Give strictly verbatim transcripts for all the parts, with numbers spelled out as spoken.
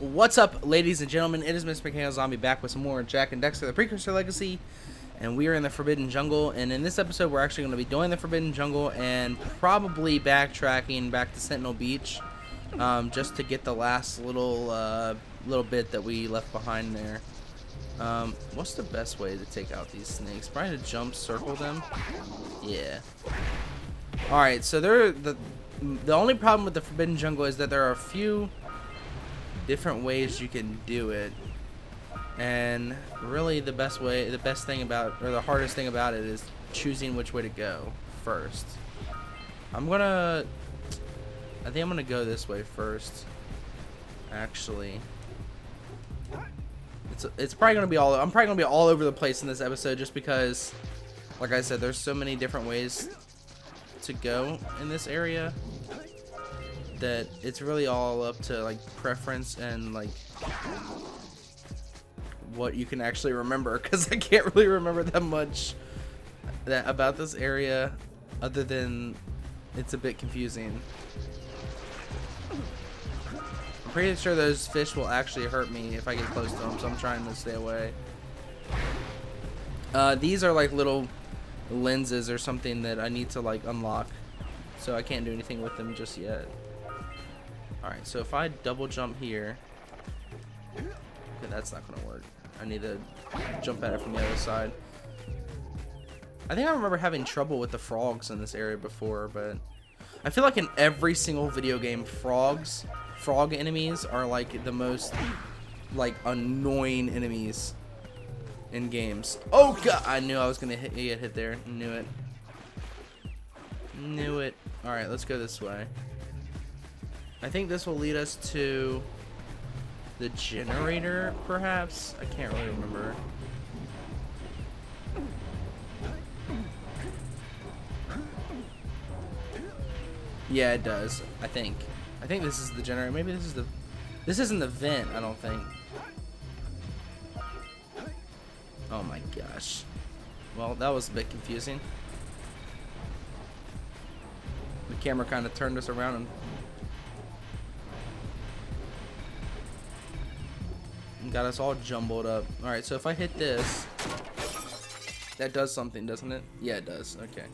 What's up, ladies and gentlemen? It is MrMechanicalZombie back with some more Jak and Daxter, The Precursor Legacy, and we are in the Forbidden Jungle. And in this episode, we're actually going to be doing the Forbidden Jungle and probably backtracking back to Sentinel Beach, um, just to get the last little uh, little bit that we left behind there. Um, what's the best way to take out these snakes? Probably to jump circle them. Yeah. All right. So there, the the only problem with the Forbidden Jungle is that there are a few different ways you can do it, and really the best way the best thing about or the hardest thing about it is choosing which way to go first. I'm gonna I think I'm gonna go this way first, actually. It's it's probably gonna be all I'm probably gonna be all over the place in this episode, just because, like I said, there's so many different ways to go in this area that it's really all up to like preference and like what you can actually remember, because I can't really remember that much that about this area, other than it's a bit confusing. I'm pretty sure those fish will actually hurt me if I get close to them, so I'm trying to stay away. Uh, these are like little lenses or something that I need to like unlock, so I can't do anything with them just yet. Alright, so if I double jump here, okay, that's not gonna work. I need to jump at it from the other side. I think I remember having trouble with the frogs in this area before, but I feel like in every single video game, frogs, frog enemies are like the most like annoying enemies in games. Oh god, I knew I was gonna hit, get hit there. Knew it. Knew it. Alright, let's go this way. I think this will lead us to the generator, perhaps? I can't really remember. Yeah, it does, I think. I think this is the generator. Maybe this is the... This isn't the vent, I don't think. Oh my gosh. Well, that was a bit confusing. The camera kind of turned us around and... got us all jumbled up. Alright, so if I hit this, that does something, doesn't it? Yeah, it does. Okay.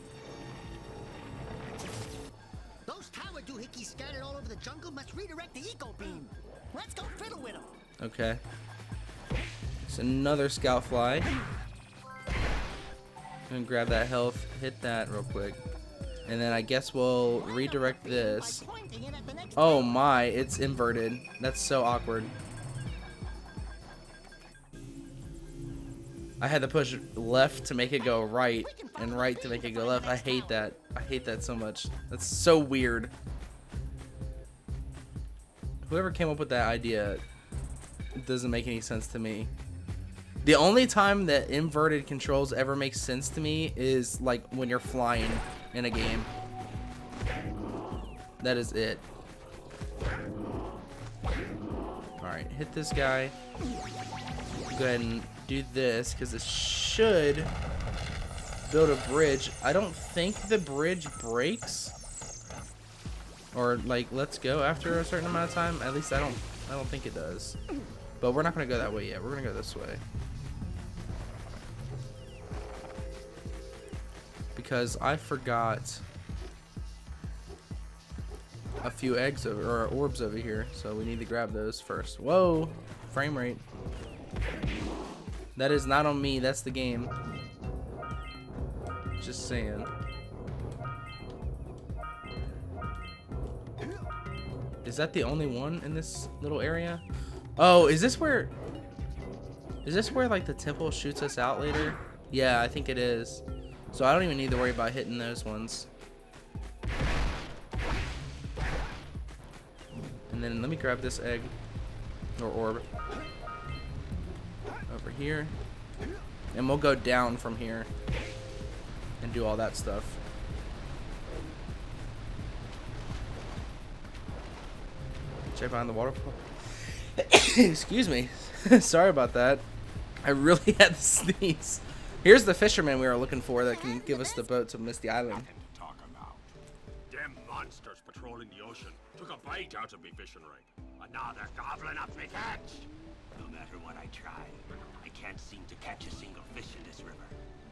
Those tower doohickeys scattered all over the jungle must redirect the eco beam. Let's go fiddle with them. Okay. It's another scout fly. I'm gonna grab that health, hit that real quick. And then I guess we'll redirect this. Oh my, it's inverted. That's so awkward. I had to push left to make it go right, and right to make it go left. I hate that. I hate that so much. That's so weird. Whoever came up with that idea, it doesn't make any sense to me. The only time that inverted controls ever make sense to me is like when you're flying in a game. That is it. Alright, hit this guy. Go ahead and do this, because it should build a bridge. I don't think the bridge breaks, or like let's go after a certain amount of time. At least I don't I don't think it does, but we're not gonna go that way yet. We're gonna go this way, because I forgot a few eggs over, or orbs over here, so we need to grab those first. Whoa, frame rate. That is not on me, that's the game. Just saying. Is that the only one in this little area? Oh, is this where... Is this where, like, the temple shoots us out later? Yeah, I think it is. So I don't even need to worry about hitting those ones. And then let me grab this egg. Or orb. Over here, and we'll go down from here and do all that stuff. Check behind the waterfall. Excuse me. Sorry about that. I really had to sneeze. Here's the fisherman we were looking for that can give us the boat to Misty Island. Them monsters patrolling the ocean took a bite out of me fishing right. Another goblin up my catch! No matter what I try, I can't seem to catch a single fish in this river.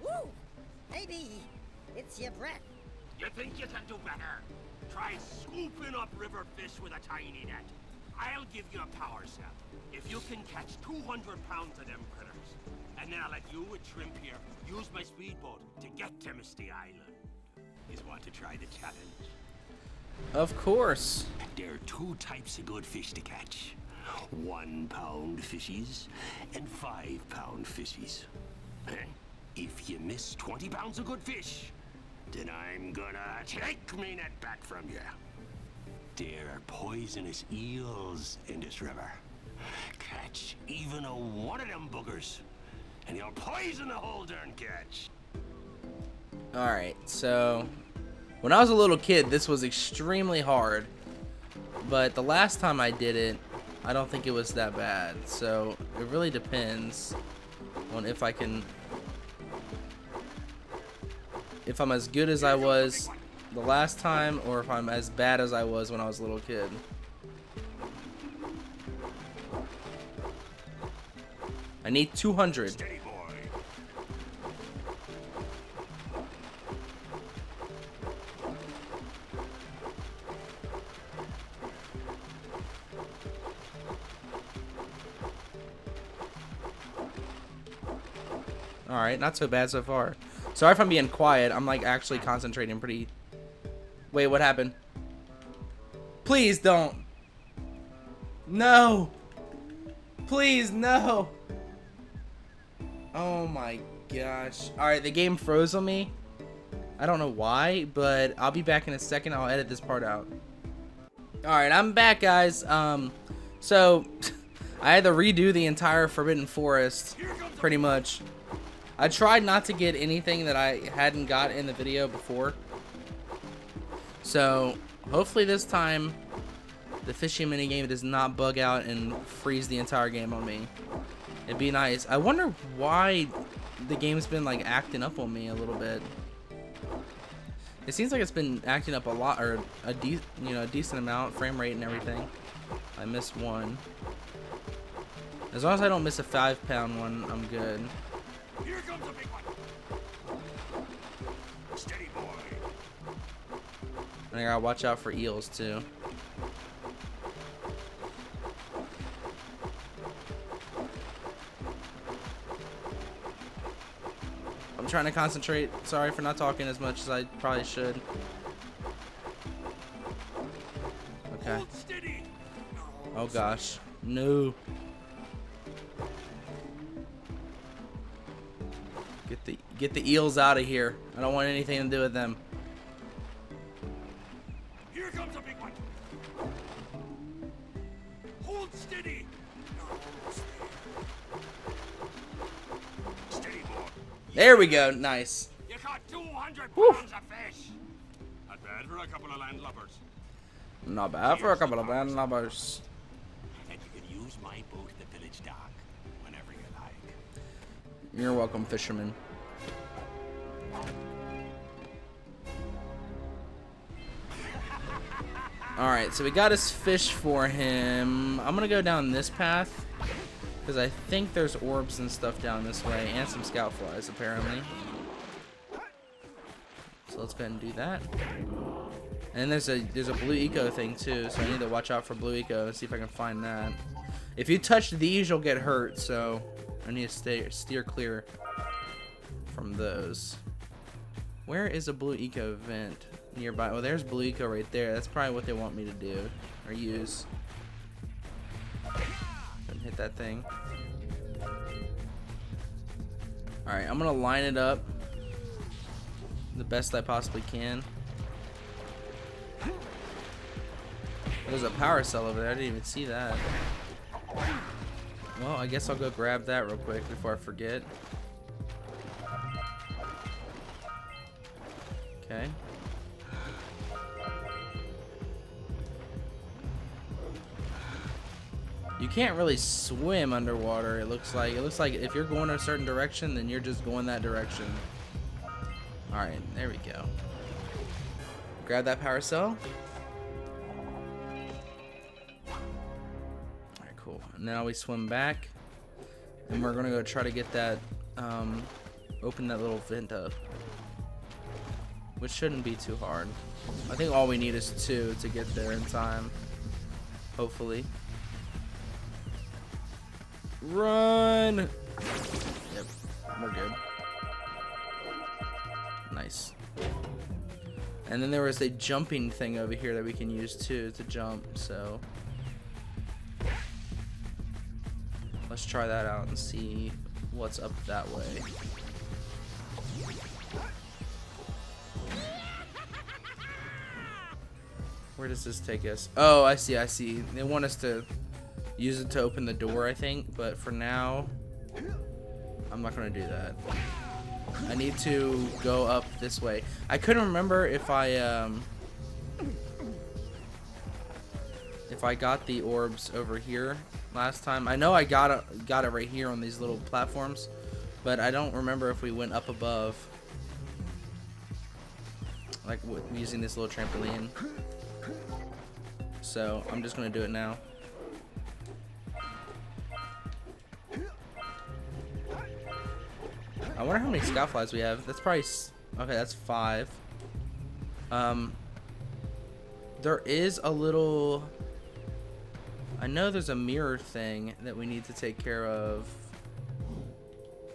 Woo! Maybe it's your breath. You think you can do better? Try scooping up river fish with a tiny net. I'll give you a power set. If you can catch two hundred pounds of them critters, and then I'll let you and Shrimp here use my speedboat to get to Misty Island. You want to try the challenge? Of course. There are two types of good fish to catch. One pound fishies and five pound fishies. If you miss twenty pounds of good fish, then I'm gonna take me net back from you. There are poisonous eels in this river. Catch even a one of them boogers, and you'll poison the whole darn catch. Alright, so when I was a little kid, this was extremely hard. But the last time I did it, I don't think it was that bad. So it really depends on if I can... if I'm as good as I was the last time, or if I'm as bad as I was when I was a little kid. I need two hundred. Steady boy. All right, not so bad so far. Sorry if I'm being quiet. I'm like actually concentrating pretty... Wait, what happened? Please don't. No. Please, no. Oh my gosh. Alright, the game froze on me. I don't know why, but I'll be back in a second. I'll edit this part out. Alright, I'm back, guys. Um, so, I had to redo the entire Forbidden Forest, pretty much. I tried not to get anything that I hadn't got in the video before. So, hopefully this time, the fishing minigame does not bug out and freeze the entire game on me. It'd be nice. I wonder why the game's been like acting up on me a little bit. It seems like it's been acting up a lot, or a de you know a decent amount, frame rate and everything. I missed one. As long as I don't miss a five pound one, I'm good. Here comes a big one. Steady boy. And I gotta watch out for eels too. Trying to concentrate. Sorry for not talking as much as I probably should. Okay. Oh gosh. No. Get the get the eels out of here. I don't want anything to do with them. Here comes a big one. Hold steady. There we go, nice. You caught two hundred pounds of fish. Not bad for a couple of landlubbers. Not bad for a couple of landlubbers. And you can use my boat at the village dock whenever you like. You're welcome, fisherman. Alright, so we got his fish for him. I'm gonna go down this path, because I think there's orbs and stuff down this way, and some scout flies apparently. So let's go ahead and do that. And there's a there's a blue eco thing too, so I need to watch out for blue eco and see if I can find that. If you touch these, you'll get hurt, so I need to stay steer clear from those. Where is a blue eco vent nearby? Well, there's blue eco right there. That's probably what they want me to do or use. Hit that thing. Alright, I'm gonna line it up the best I possibly can. There's a power cell over there. I didn't even see that. Well, I guess I'll go grab that real quick before I forget. Okay. You can't really swim underwater, it looks like. It looks like if you're going a certain direction, then you're just going that direction. Alright, there we go. Grab that power cell. go. And now we swim back, and we're gonna go try to get that, um, open that little vent up, which shouldn't be too hard. I think all we need is two to get there in time, hopefully. Run! Yep, we're good. Nice. And then there was a jumping thing over here that we can use too to jump, so let's try that out and see what's up that way. Where does this take us? Oh, I see, I see. They want us to use it to open the door, I think, but for now, I'm not gonna do that. I need to go up this way. I couldn't remember if I um, if I got the orbs over here last time. I know I got it, got it right here on these little platforms, but I don't remember if we went up above, like with, using this little trampoline. So I'm just gonna do it now. I wonder how many scoutflies we have. That's probably, okay, that's five. Um, there is a little, I know there's a mirror thing that we need to take care of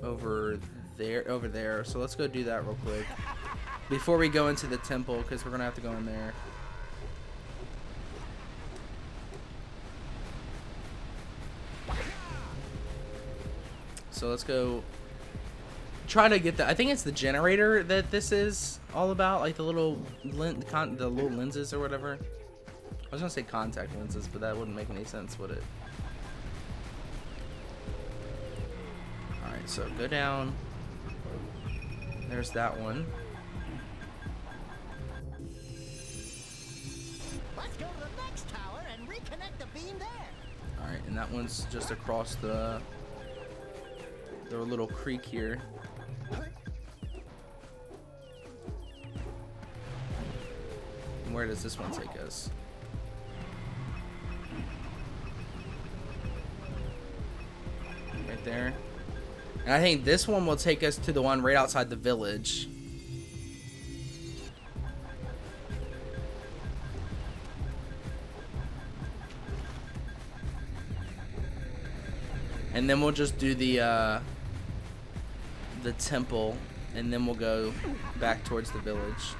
over there, over there. So let's go do that real quick before we go into the temple, because we're gonna have to go in there. So let's go try to get the, I think it's the generator that this is all about, like the little lin, con, the little lenses or whatever. I was gonna say contact lenses, but that wouldn't make any sense, would it? All right, so go down. There's that one. Let's go to the next tower and reconnect the beam there. All right, and that one's just across the the little creek here. Where does this one take us? Right there. And I think this one will take us to the one right outside the village. And then we'll just do the uh, the temple, and then we'll go back towards the village.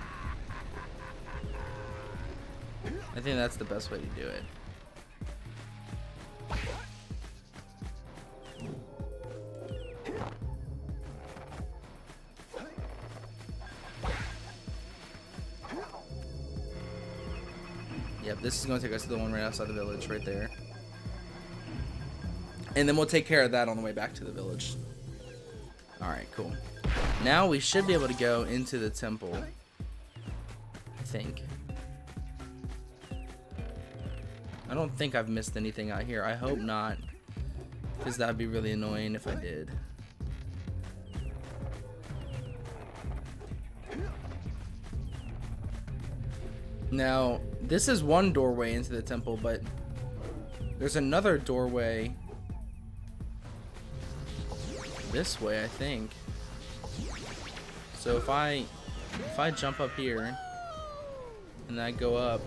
I think that's the best way to do it. Yep, this is going to take us to the one right outside the village, right there. And then we'll take care of that on the way back to the village. All right, cool. Now we should be able to go into the temple, I think. I don't think I've missed anything out here. I hope not, because that'd be really annoying if I did. Now, this is one doorway into the temple, but there's another doorway this way, I think. So if I if I jump up here and I go up,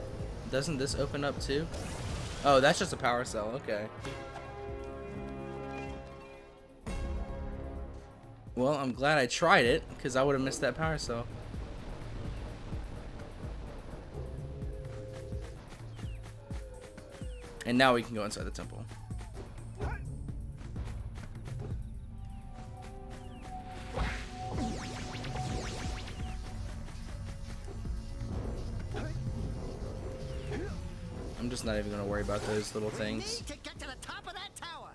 doesn't this open up too? Oh, that's just a power cell. Okay. Well, I'm glad I tried it, because I would have missed that power cell. And now we can go inside the temple. I'm just not even gonna worry about those little things. We need to get to the top of that tower.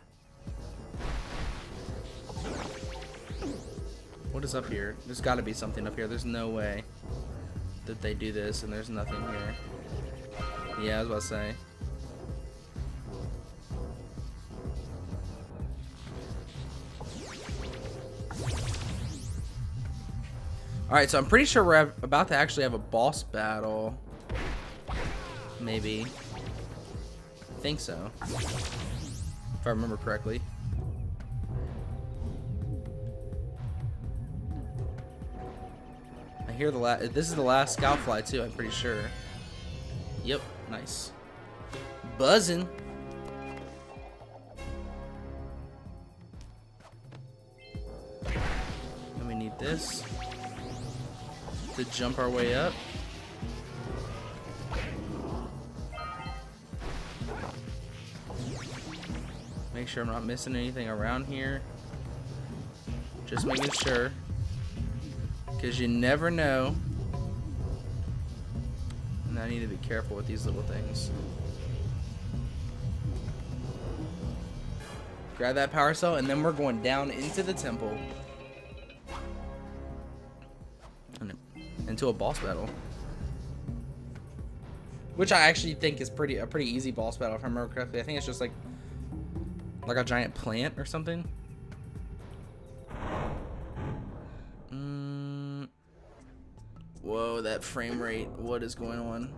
What is up here? There's gotta be something up here. There's no way that they do this and there's nothing here. Yeah, I was about to say. Alright, so I'm pretty sure we're about to actually have a boss battle. Maybe. Think so. if I remember correctly. I hear the last, this is the last scout fly too, I'm pretty sure. Yep, nice. Buzzing. And we need this to jump our way up. Make sure I'm not missing anything around here. Just making sure. Because you never know. And I need to be careful with these little things. Grab that power cell, and then we're going down into the temple. And into a boss battle. Which I actually think is pretty a pretty easy boss battle, if I remember correctly. I think it's just like... like a giant plant or something. Mm. Whoa, that frame rate. What is going on?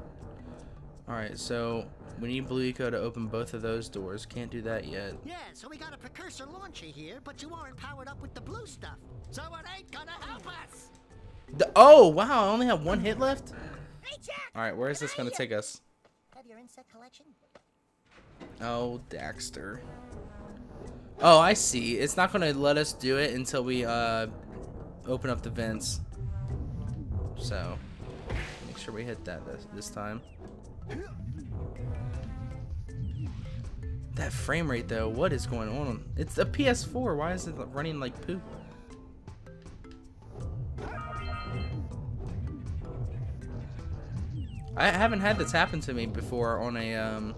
Alright, so we need Blue Eco to open both of those doors. Can't do that yet. Yeah, so we got a precursor launcher here, but you aren't powered up with the blue stuff. So it ain't gonna help us. The, oh, wow. I only have one hit left? Hey, alright, where is this gonna take us? Have your insect collection? Oh, Daxter. Oh, I see. It's not gonna let us do it until we uh, open up the vents. So, make sure we hit that this, this time. That frame rate, though, what is going on? It's a P S four. Why is it running like poop? I haven't had this happen to me before on a um.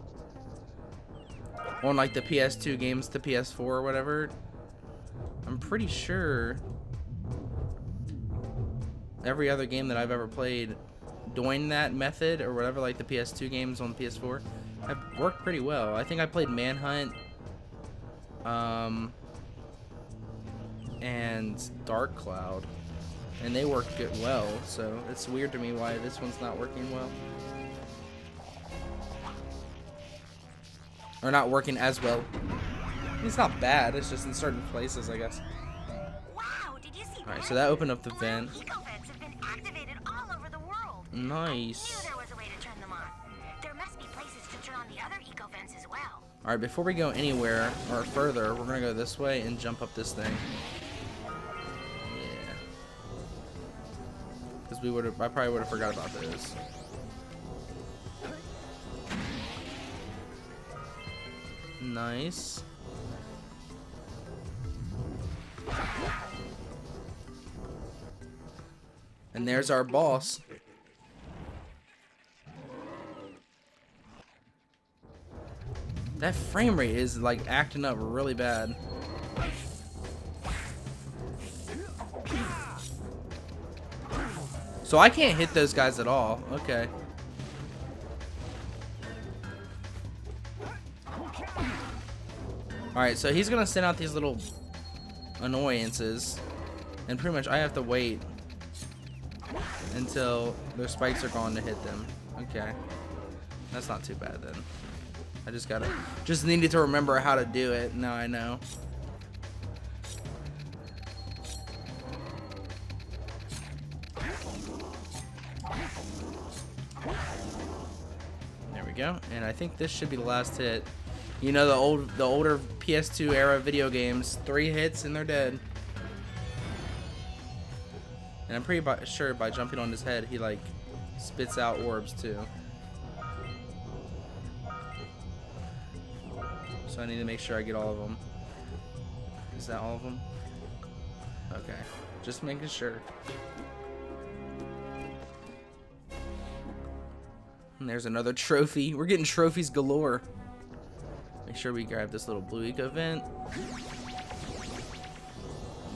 on like the P S two games to P S four or whatever. I'm pretty sure every other game that I've ever played doing that method or whatever, like the P S two games on P S four, have worked pretty well. I think I played Manhunt um, and Dark Cloud, and they worked good well, so it's weird to me why this one's not working well. Or not working as well. It's not bad, it's just in certain places, I guess. Wow, did you see that? Alright, so that opened up the vent. Eco vents have been activated all over the world. Nice. I knew there was a way to turn them on. There must be places to turn on the other eco vents as well. Alright, before we go anywhere or further, we're gonna go this way and jump up this thing. Yeah. Because we would have, I probably would have forgot about this. Nice. And there's our boss. That frame rate is like acting up really bad. So I can't hit those guys at all. Okay. Alright, so he's gonna send out these little annoyances, and pretty much I have to wait until their spikes are gone to hit them. Okay, that's not too bad then. I just gotta, just needed to remember how to do it. Now I know. There we go, and I think this should be the last hit. You know, the old, the older P S two era video games, three hits and they're dead. And I'm pretty by, sure by jumping on his head, he like spits out orbs too. So I need to make sure I get all of them. Is that all of them? Okay, just making sure. And there's another trophy. We're getting trophies galore. Make sure we grab this little blue eco vent. And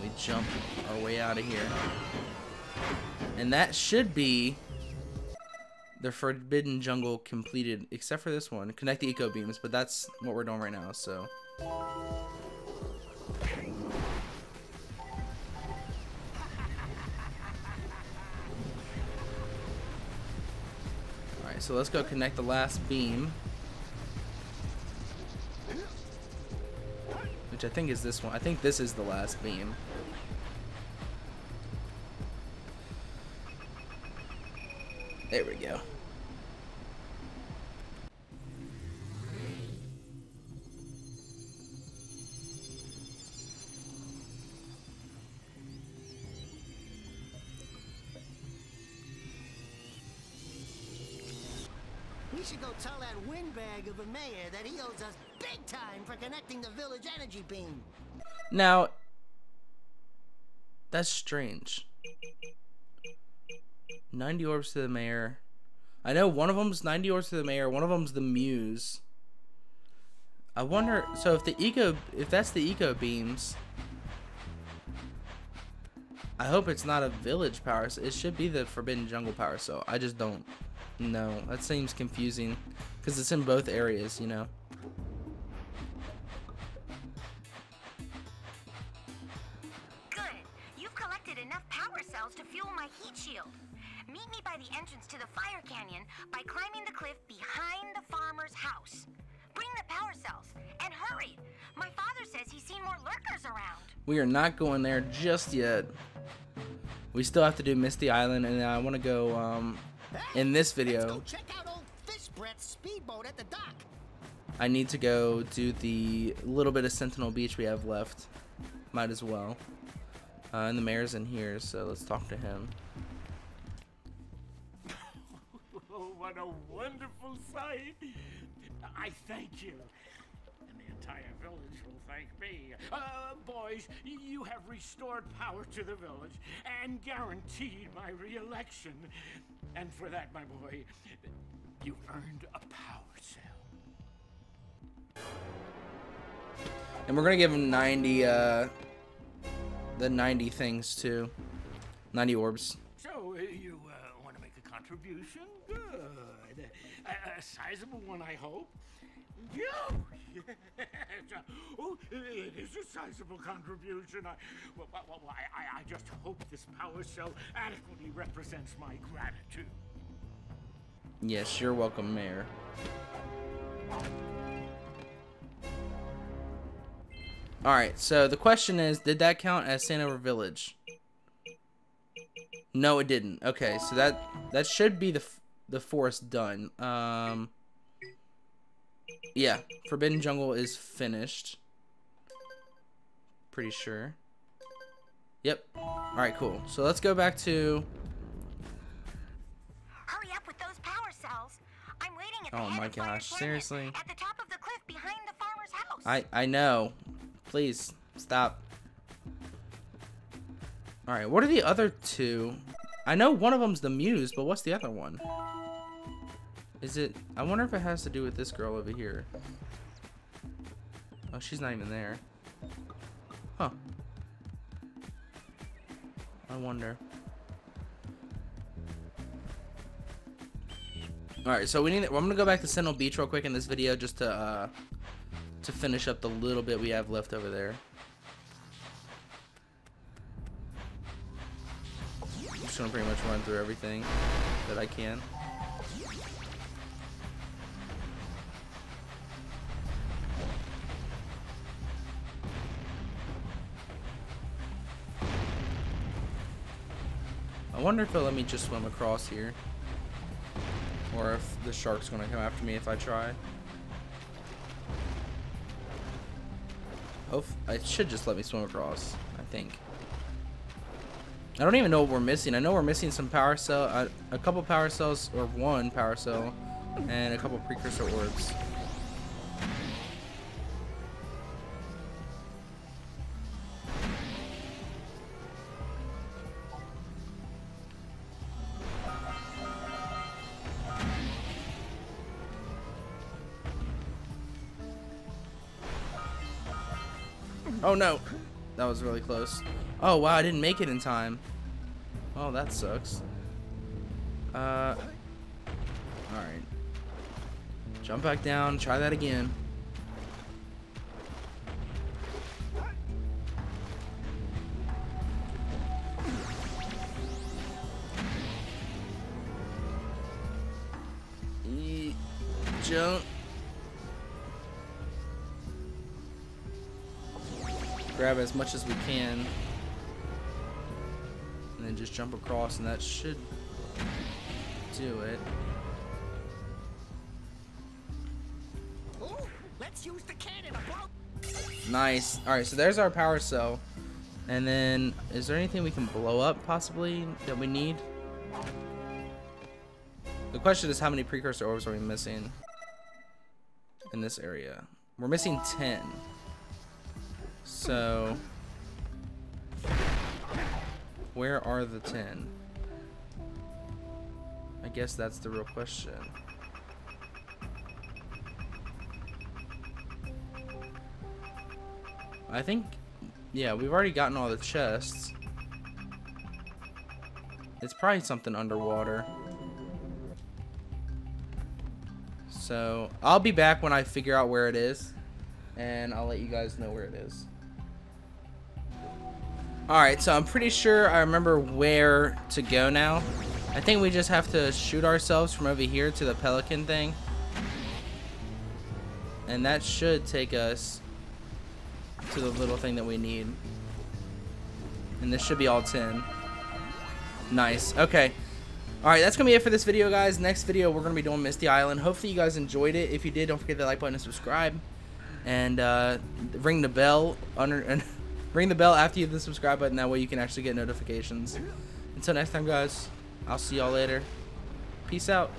we jump our way out of here. And that should be the Forbidden Jungle completed, except for this one. Connect the eco beams, but that's what we're doing right now, so. Alright, so let's go connect the last beam. which I think is this one. I think this is the last beam. There we go. We should go tell that windbag of a mayor that he owes us big time for connecting the village energy beam. Now, that's strange. ninety orbs to the mayor. I know one of them's ninety orbs to the mayor, one of them's the muse. I wonder, so if the eco, if that's the eco beams, I hope it's not a village power, it should be the Forbidden Jungle power, so I just don't know. That seems confusing, because it's in both areas, you know. By the entrance to the fire canyon by climbing the cliff behind the farmer's house. Bring the power cells and hurry. My father says he's seen more lurkers around. We are not going there just yet. We still have to do Misty Island, and I want to go um hey, in this video. Let's go check out old Fish Breath's speedboat at the dock. I need to go do the little bit of Sentinel Beach we have left. Might as well. Uh, and the mayor's in here, so let's talk to him. What a wonderful sight! I thank you, and the entire village will thank me. Uh, boys, you have restored power to the village and guaranteed my re-election. And for that, my boy, you earned a power cell. And we're gonna give him ninety, uh, the ninety things too, ninety orbs. So uh, you uh, want to make a contribution? Good. A, a sizable one, I hope. Yes. Oh, it is a sizable contribution. I, well, well, I, I just hope this power cell adequately represents my gratitude. Yes, you're welcome, Mayor. Alright, so the question is, did that count as Sandover Village? No, it didn't. Okay, so that, that should be the... the forest done. Um, yeah, Forbidden Jungle is finished. Pretty sure. Yep. All right, cool. So let's go back to. Hurry up with those power cells. I'm waiting at the oh my gosh! Seriously. At the top of the cliff behind the farmer's house. I I know. Please stop. All right. What are the other two? I know one of them's the muse, but what's the other one? Is it... I wonder if it has to do with this girl over here. Oh, she's not even there. Huh. I wonder. Alright, so we need... Well, I'm gonna go back to Sentinel Beach real quick in this video just to, uh... to finish up the little bit we have left over there. I'm just gonna pretty much run through everything that I can. I wonder if it'll let me just swim across here, or if the shark's gonna come after me if I try. Oh, it should just let me swim across, I think. I don't even know what we're missing. I know we're missing some power cell, uh, a couple power cells, or one power cell, and a couple precursor orbs. Oh no, that was really close. Oh wow, I didn't make it in time. Oh, that sucks. Uh, all right. Jump back down. Try that again. E jump. grab as much as we can, and then just jump across, and that should do it. Ooh, let's use the cannon. Nice. All right, so there's our power cell, and then is there anything we can blow up possibly that we need? The question is, how many precursor orbs are we missing in this area? We're missing ten. So, where are the ten? I guess that's the real question. I think, yeah, we've already gotten all the chests. It's probably something underwater. So, I'll be back when I figure out where it is, and I'll let you guys know where it is. Alright, so I'm pretty sure I remember where to go now. I think we just have to shoot ourselves from over here to the pelican thing. And that should take us to the little thing that we need. And this should be all ten. Nice, okay. Alright, that's going to be it for this video, guys. Next video, we're going to be doing Misty Island. Hopefully, you guys enjoyed it. If you did, don't forget to like button and subscribe. And uh, ring the bell under, and ring the bell after you hit the subscribe button. That way, you can actually get notifications. Until next time, guys, I'll see y'all later. Peace out.